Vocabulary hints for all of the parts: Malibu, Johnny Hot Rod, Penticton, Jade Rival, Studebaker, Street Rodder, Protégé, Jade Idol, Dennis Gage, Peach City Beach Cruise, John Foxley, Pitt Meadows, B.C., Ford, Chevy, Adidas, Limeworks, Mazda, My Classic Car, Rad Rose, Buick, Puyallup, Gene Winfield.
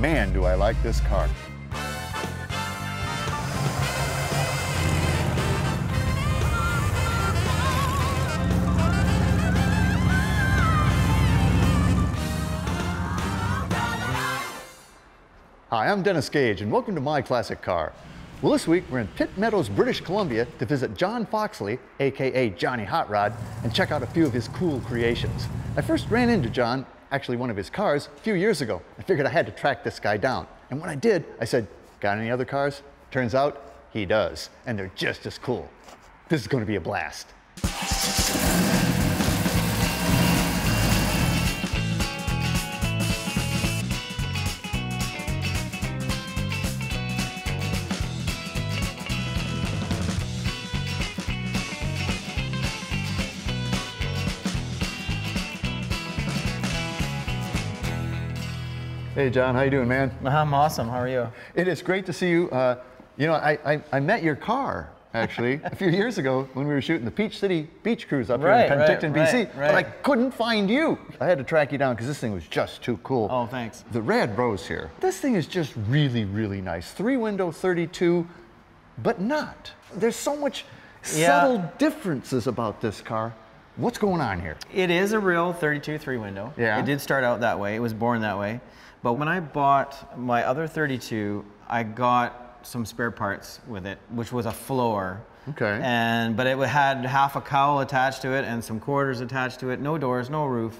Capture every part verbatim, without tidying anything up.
man, do I like this car. Hi, I'm Dennis Gage, and welcome to My Classic Car. Well, this week we're in Pitt Meadows, British Columbia to visit John Foxley, aka Johnny Hot Rod, and check out a few of his cool creations. I first ran into John, actually one of his cars, a few years ago. I figured I had to track this guy down. And when I did, I said, "Got any other cars?" Turns out, he does, and they're just as cool. This is going to be a blast. Hey John, how you doing, man? I'm awesome. How are you? It is great to see you. Uh, you know, I, I I met your car actually a few years ago when we were shooting the Peach City Beach Cruise up right, here in Penticton, right, B C Right, right. But I couldn't find you. I had to track you down because this thing was just too cool. Oh, thanks. The Rad Rose here. This thing is just really, really nice. Three window, thirty-two, but not. There's so much yeah. subtle differences about this car. What's going on here? It is a real thirty-two three window. Yeah. It did start out that way. It was born that way. But when I bought my other thirty-two, I got some spare parts with it, which was a floor. Okay. And but it had half a cowl attached to it and some quarters attached to it, no doors, no roof.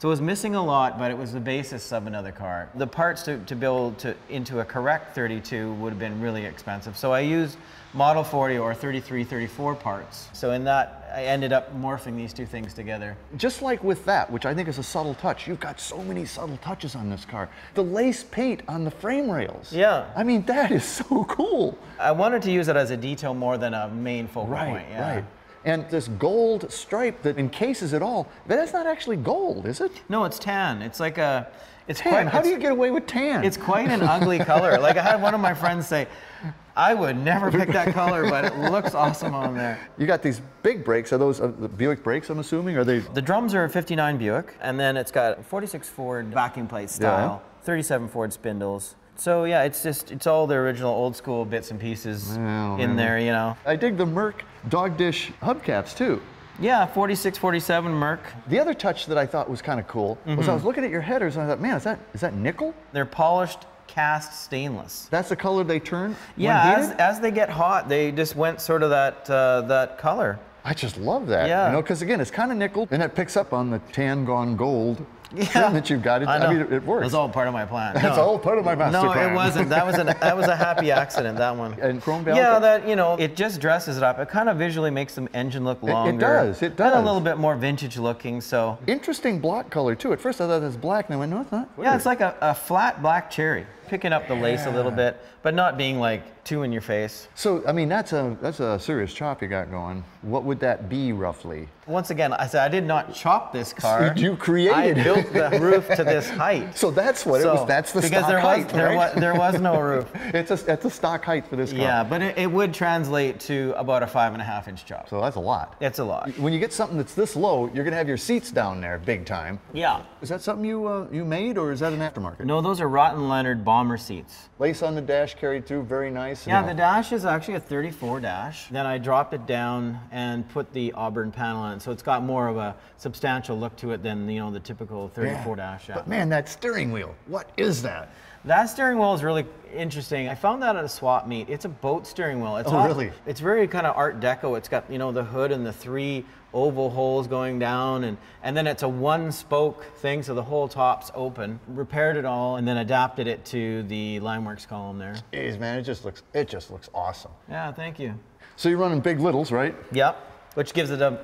So it was missing a lot, but it was the basis of another car. The parts to, to build to, into a correct thirty-two would have been really expensive. So I used Model forty or thirty-three, thirty-four parts. So in that, I ended up morphing these two things together. Just like with that, which I think is a subtle touch. You've got so many subtle touches on this car. The lace paint on the frame rails. Yeah. I mean, that is so cool. I wanted to use it as a detail more than a main focal right, point. Yeah. Right. And this gold stripe that encases it all, but that's not actually gold, is it? No, it's tan. It's like a... It's tan? Quite, How it's, do you get away with tan? It's quite an ugly color. Like I had one of my friends say, I would never pick that color, but it looks awesome on there. You got these big brakes. Are those uh, the Buick brakes, I'm assuming? Are they? The drums are a fifty-nine Buick, and then it's got forty-six Ford backing plate style, yeah. thirty-seven Ford spindles. So yeah, it's just, it's all the original old school bits and pieces well, in man. there, you know. I dig the Merc dog dish hubcaps too. Yeah, forty-six, forty-seven Merc. The other touch that I thought was kind of cool mm-hmm. was I was looking at your headers and I thought, man, is that is that nickel? They're polished cast stainless. That's the color they turn? Yeah, as, as they get hot, they just went sort of that, uh, that color. I just love that, yeah. you know, because again, it's kind of nickel and it picks up on the tan gone gold. Yeah, that you've got it. I, I mean, it, it works. It was all part of my plan. That's no. all part of my master no, plan. No, it wasn't. That was an that was a happy accident. That one. And chrome belt. Yeah, that you know, it just dresses it up. It kind of visually makes the engine look longer. It, it does. It does. And a little bit more vintage looking. So interesting block color too. At first I thought it was black, and I went, no, it's not. What yeah, it's like a, a flat black cherry, picking up the yeah. lace a little bit, but not being like too in your face. So I mean, that's a that's a serious chop you got going. What would that be roughly? Once again, I said I did not chop this car. You created it. The roof to this height. So that's what so, it was. That's the because stock there was, height, there, right? was, there was no roof. It's a that's a stock height for this car. Yeah, but it, it would translate to about a five and a half inch chop. So that's a lot. It's a lot. When you get something that's this low, you're gonna have your seats down there big time. Yeah. Is that something you uh, you made, or is that an aftermarket? No, those are Rotten Leonard bomber seats. Lace on the dash carried through, very nice. Yeah, yeah. The dash is actually a thirty-four dash. Then I dropped it down and put the auburn panel on, so it's got more of a substantial look to it than you know the typical thirty-four yeah. dash. Yeah. But man, that steering wheel, what is that? That steering wheel is really interesting. I found that at a swap meet. It's a boat steering wheel. It's oh, not, really? It's very kind of Art Deco. It's got, you know, the hood and the three oval holes going down, and, and then it's a one-spoke thing, so the whole top's open. Repaired it all, and then adapted it to the Limeworks column there. Jeez, man, it just looks, it just looks awesome. Yeah, thank you. So you're running big littles, right? Yep, which gives it a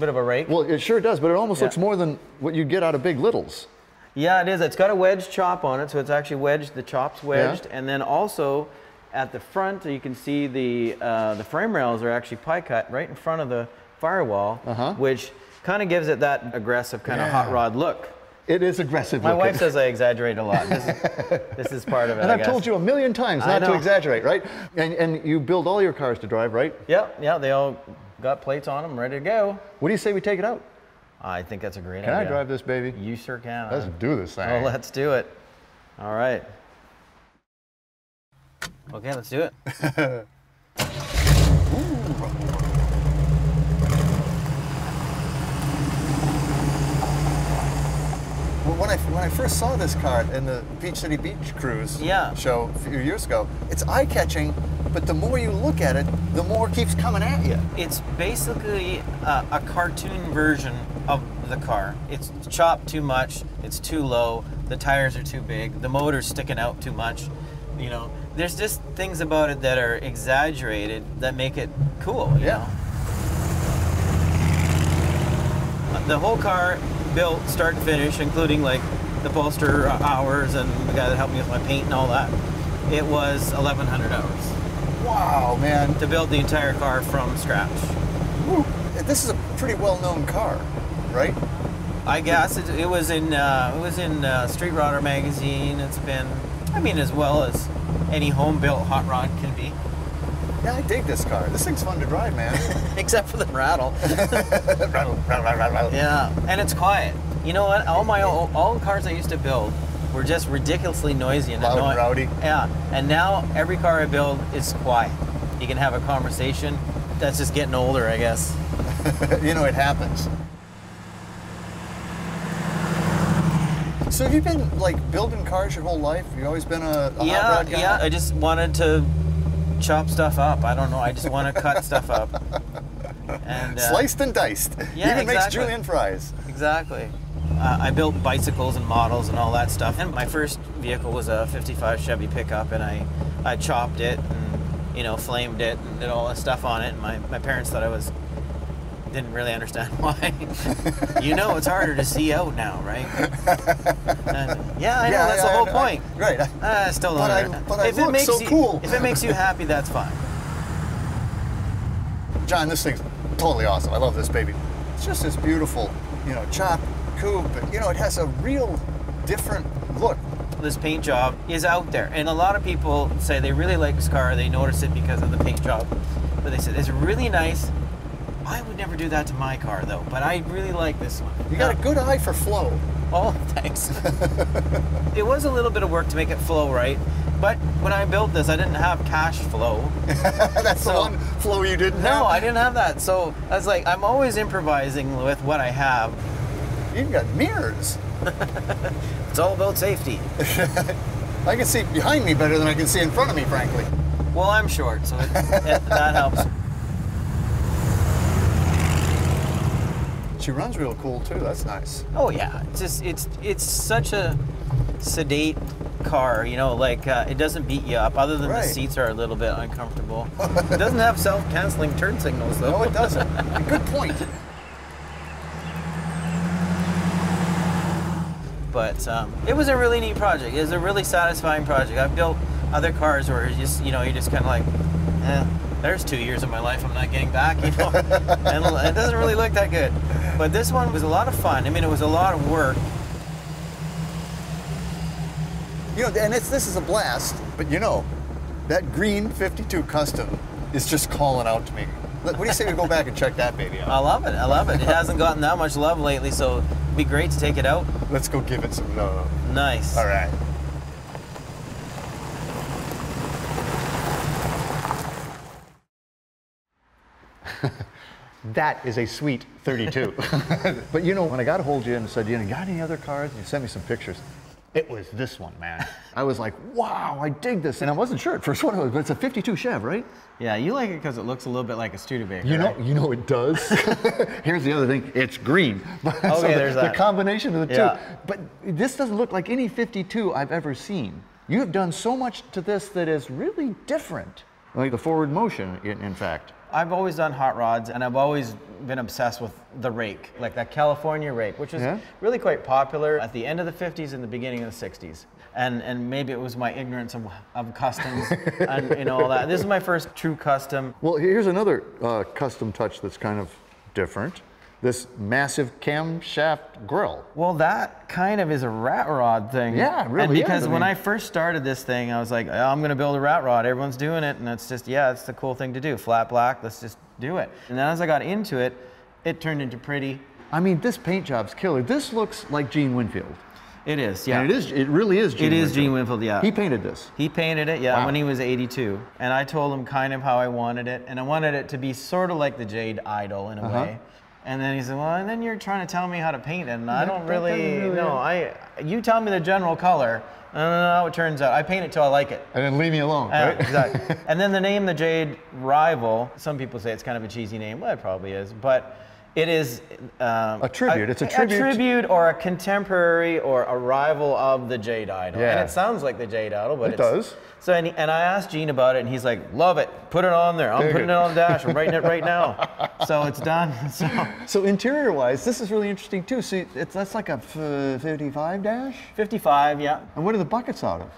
bit of a rake. Well, it sure does, but it almost yeah. looks more than what you get out of big littles. Yeah, it is. It's got a wedge chop on it, so it's actually wedged. The chop's wedged, yeah. and then also at the front, you can see the uh, the frame rails are actually pie cut right in front of the firewall, uh-huh. which kind of gives it that aggressive kind yeah. of hot rod look. It is aggressive. My looking. wife says I exaggerate a lot. This is, this is part of it. And I've I guess. told you a million times not to exaggerate, right? And and you build all your cars to drive, right? Yeah, yeah. They all got plates on them, ready to go. What do you say we take it out? I think that's a great idea. Can I drive this baby? You sure can. Let's do this thing. Oh, let's do it. All right. Okay, let's do it. Well, when I when I first saw this car in the Peach City Beach Cruise yeah. show a few years ago, it's eye-catching. But the more you look at it, the more it keeps coming at you. It's basically a, a cartoon version of the car. It's chopped too much, it's too low, the tires are too big, the motor's sticking out too much. You know, there's just things about it that are exaggerated that make it cool, you yeah. know? The whole car built start to finish, including like the bolster hours and the guy that helped me with my paint and all that. It was eleven hundred hours. Wow, man. To build the entire car from scratch. Woo. This is a pretty well-known car, right? I guess. It, it was in, uh, it was in uh, Street Rodder magazine. It's been, I mean, as well as any home-built hot rod can be. Yeah, I dig this car. This thing's fun to drive, man. Except for the rattle. rattle, rattle, rattle, rattle. Yeah, and it's quiet. You know what? All my old, all the cars I used to build were just ridiculously noisy and loud annoying. Loud and rowdy. Yeah, and now every car I build is quiet. You can have a conversation. That's just getting older, I guess. You know, it happens. So have you been, like, building cars your whole life? You've always been a, a yeah, hot rod guy? Yeah, I just wanted to chop stuff up. I don't know. I just want to cut stuff up. And, uh, sliced and diced. Yeah, even exactly. makes julienne fries. Exactly. Uh, I built bicycles and models and all that stuff. And my first vehicle was a fifty-five Chevy pickup, and I, I chopped it and, you know, flamed it and did all that stuff on it. And my, my parents thought I was, didn't really understand why. You know, it's harder to see out now, right? And, yeah, I know, yeah, that's I, the whole I, point. I, right. I, I still don't understand. But I, but I if look it makes so you, cool. If it makes you happy, that's fine. John, this thing's totally awesome. I love this baby. It's just this beautiful, you know, chop. Coupe, but you know, it has a real different look. This paint job is out there, and a lot of people say they really like this car, they notice it because of the paint job, but they said it's really nice. I would never do that to my car though, but I really like this one. You got yeah. a good eye for flow. Oh, thanks. It was a little bit of work to make it flow right, but when I built this, I didn't have cash flow. That's so, the one flow you didn't no, have? No, I didn't have that, so I was like, I'm always improvising with what I have. You've got mirrors. It's all about safety. I can see behind me better than I can see in front of me, frankly. Well, I'm short, so it, it, that helps. She runs real cool too. That's nice. Oh yeah, it's just it's it's such a sedate car, you know, like uh, it doesn't beat you up. Other than right. the seats are a little bit uncomfortable. It doesn't have self-canceling turn signals though. No, it doesn't. Good point. But um, it was a really neat project. It was a really satisfying project. I've built other cars where you just, you know, you're just kind of like, eh, there's two years of my life I'm not getting back, you know. And it doesn't really look that good. But this one was a lot of fun. I mean, it was a lot of work. You know, and it's, this is a blast, but you know, that green fifty-two Custom is just calling out to me. What do you say we go back and check that baby out? I love it. I love it. It hasn't gotten that much love lately, so it'd be great to take it out. Let's go give it some love. Nice. All right. That is a sweet thirty-two. But you know, when I got a hold of you and said, you know, got any other cars? And you sent me some pictures. It was this one, man. I was like, wow, I dig this. And I wasn't sure at first what it was, but it's a fifty-two Chev, right? Yeah, you like it because it looks a little bit like a Studebaker, You know, right? you know it does. Here's the other thing, it's green. Okay, so the, there's that. The combination of the yeah. two. But this doesn't look like any fifty-two I've ever seen. You have done so much to this that is really different. Like the forward motion, in, in fact. I've always done hot rods, and I've always been obsessed with the rake, like that California rake, which is yeah. really quite popular at the end of the fifties and the beginning of the sixties. And and maybe it was my ignorance of, of customs and, and all that. This is my first true custom. Well, here's another uh, custom touch that's kind of different. This massive camshaft grill. Well, that kind of is a rat rod thing. Yeah, it really and because is. I mean, when I first started this thing, I was like, oh, I'm gonna build a rat rod. Everyone's doing it, and it's just, yeah, it's the cool thing to do. Flat black, let's just do it. And then as I got into it, it turned into pretty. I mean, this paint job's killer. This looks like Gene Winfield. It is, yeah. And it is. It really is Gene It is Winfield. Gene Winfield, yeah. He painted this. He painted it, yeah, wow. when he was eighty-two. And I told him kind of how I wanted it. And I wanted it to be sort of like the Jade Idol in a uh-huh. way. And then he said, well, and then you're trying to tell me how to paint it. And that, I don't really, really know. I, you tell me the general color. I don't know how it turns out. I paint it till I like it. And then leave me alone, uh, right? Exactly. And then the name, the Jade Rival, some people say it's kind of a cheesy name. Well, it probably is. But it is um, a tribute. It's a, a tribute. A tribute or a contemporary or a rival of the Jade Idol. Yeah. And it sounds like the Jade Idol, but it it's, does. So and, he, and I asked Gene about it, and he's like, "Love it. Put it on there. I'm Dig putting it. it on the dash. I'm writing it right now." So it's done. So, so interior-wise, this is really interesting too. So it's that's like a fifty-five dash. fifty-five, yeah. And what are the buckets out of?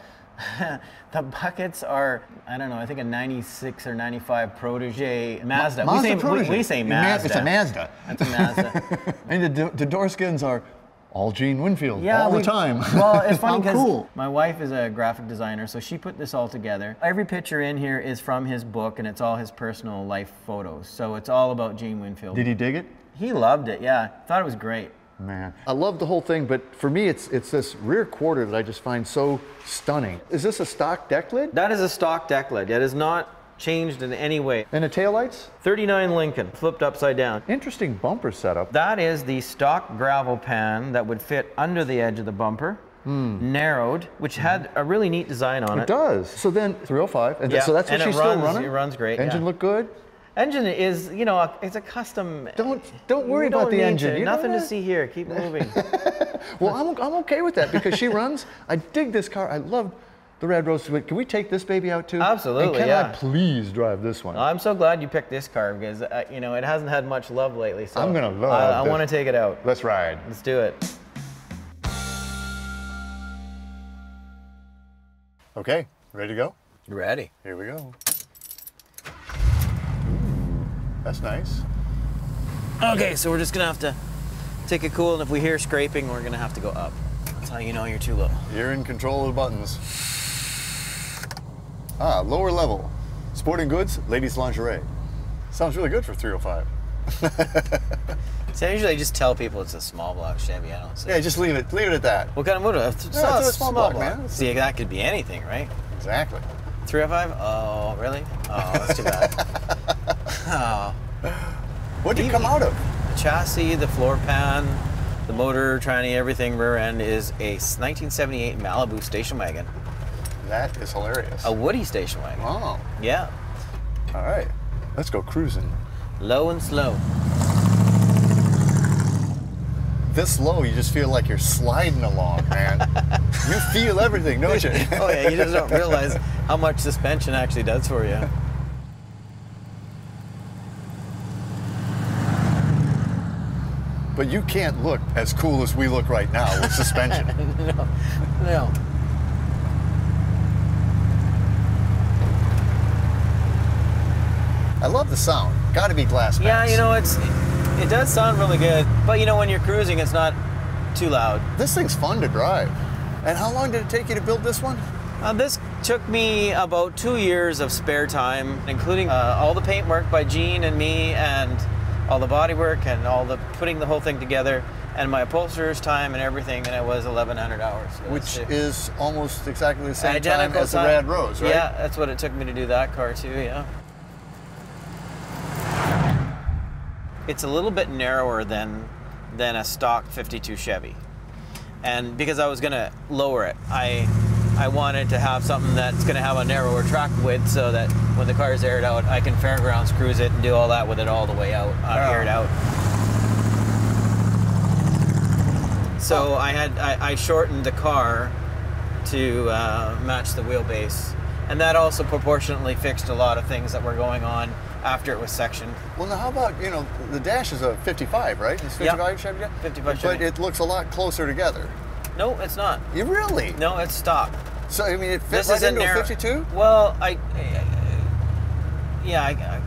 The buckets are, I don't know, I think a ninety-six or ninety-five Protégé Mazda. Ma Mazda we, say, Protégé. We, we say Mazda. It's a Mazda. It's a Mazda. And the, the door skins are all Gene Winfield, yeah, all we, the time. Well, it's funny because cool. my wife is a graphic designer, so she put this all together. Every picture in here is from his book, and it's all his personal life photos. So it's all about Gene Winfield. Did he dig it? He loved it, yeah. Thought it was great. Man, I love the whole thing, but for me, it's it's this rear quarter that I just find so stunning. Is this a stock deck lid? That is a stock deck lid. It is not changed in any way. And the taillights? thirty-nine Lincoln, flipped upside down. Interesting bumper setup. That is the stock gravel pan that would fit under the edge of the bumper. Mm. Narrowed, which had a really neat design on it. It does. So then three oh five, and yeah. so that's what and she's it runs, still running. It runs great. Engine yeah. looked good. Engine is, you know, a, it's a custom. Don't don't worry don't about the engine. To. You Nothing to see here. Keep moving. Well, I'm I'm okay with that because she runs. I dig this car. I love the Rad Rose. Can we take this baby out too? Absolutely. And can yeah. I please drive this one? I'm so glad you picked this car because uh, you know it hasn't had much love lately. So I'm gonna love. I, I want to take it out. Let's ride. Let's do it. Okay, ready to go? Ready. Here we go. That's nice. Okay, so we're just gonna have to take it cool, and if we hear scraping, we're gonna have to go up. That's how you know you're too low. You're in control of the buttons. Ah, lower level. Sporting goods, ladies' lingerie. Sounds really good for three oh five. So usually I just tell people it's a small block Chevy. I don't say. Yeah, just leave it. Leave it at that. What kind of motor? Yeah, it's a small, small block, block, man. See, that could be anything, right? Exactly. three oh five? Oh, really? Oh, that's too bad. Oh. What did it come out of? The chassis, the floor pan, the motor, tranny, everything rear end is a nineteen seventy-eight Malibu station wagon. That is hilarious. A Woody station wagon. Oh. Yeah. All right. Let's go cruising. Low and slow. This low, you just feel like you're sliding along, man. You feel everything, don't you? Oh, yeah. You just don't realize how much suspension actually does for you. But you can't look as cool as we look right now with suspension. No, no. I love the sound. Got to be glass packs. Yeah, you know, it's it, it does sound really good. But you know, when you're cruising, it's not too loud. This thing's fun to drive. And how long did it take you to build this one? Uh, this took me about two years of spare time, including uh, all the paint work by Gene and me and all the bodywork and all the putting the whole thing together, and my upholsterer's time and everything, and it was eleven hundred hours. Which is almost exactly the same time as the Rad Rose, right? Yeah, that's what it took me to do that car too, yeah. It's a little bit narrower than, than a stock fifty-two Chevy. And because I was gonna lower it, I, I wanted to have something that's gonna have a narrower track width so that when the car's aired out, I can fairgrounds cruise it and do all that with it all the way out, uh, oh. aired out. So oh. I had I, I shortened the car to uh, match the wheelbase, and that also proportionately fixed a lot of things that were going on after it was sectioned. Well, now how about, you know, the dash is a fifty-five, right? It's fifty-five Chevy dash? fifty-five Chevy. But it looks a lot closer together. No, it's not. You really? No, it's stock. So I mean, it fits right into a fifty-two. Well, I. I Yeah, I,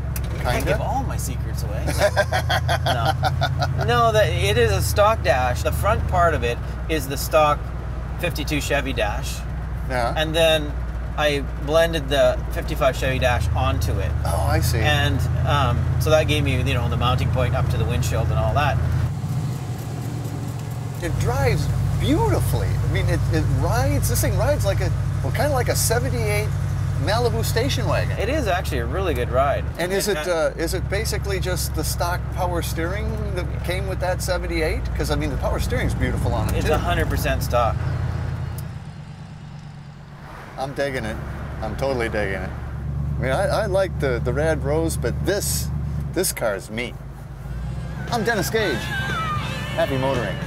I can't give all my secrets away. No, no, no that, it is a stock dash. The front part of it is the stock fifty-two Chevy dash. Yeah. And then I blended the fifty-five Chevy dash onto it. Oh, I see. And um, so that gave me, you know, the mounting point up to the windshield and all that. It drives beautifully. I mean, it, it rides, this thing rides like a, well, kind of like a seventy-eight Malibu station wagon. It is actually a really good ride. And is it uh, is it basically just the stock power steering that came with that seventy-eight? Because I mean, the power steering's beautiful on it. It's one hundred percent stock. I'm digging it. I'm totally digging it. I mean, I, I like the the Rad Rose, but this this car is me. I'm Dennis Gage. Happy motoring.